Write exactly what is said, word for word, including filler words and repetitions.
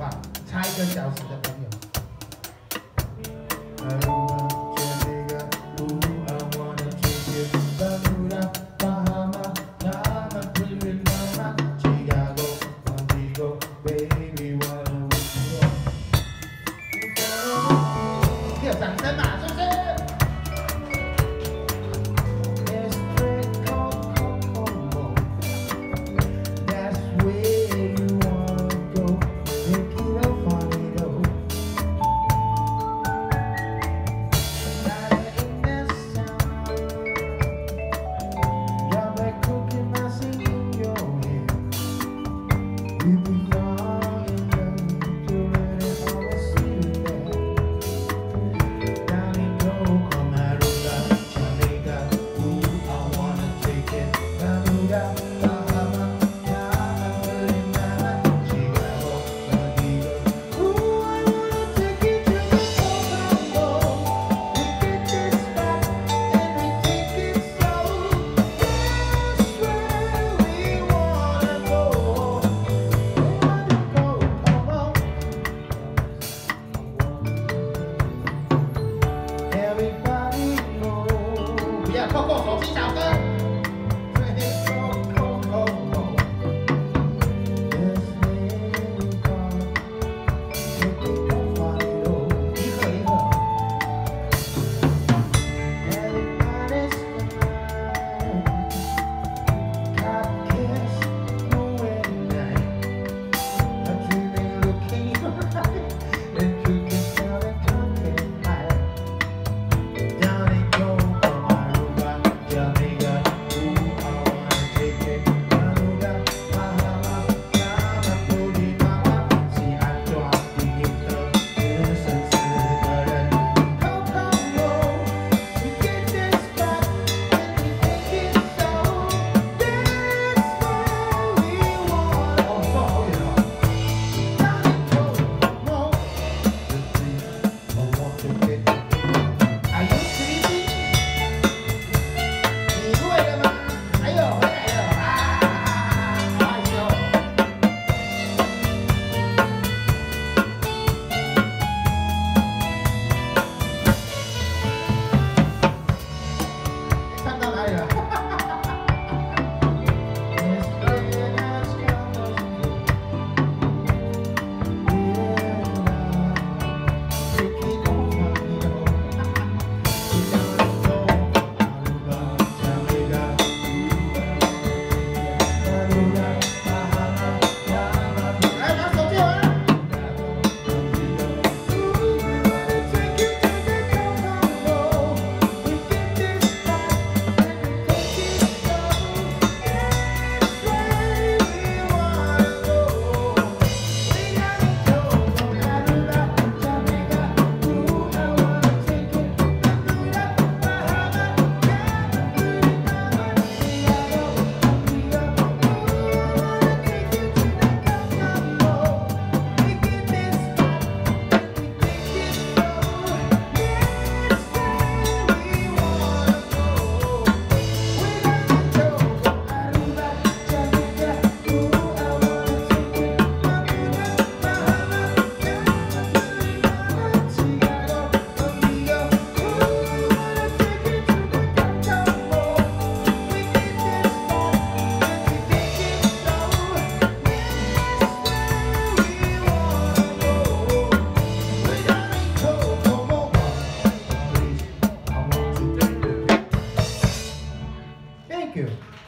不好？差一个小时的朋友。 Thank you.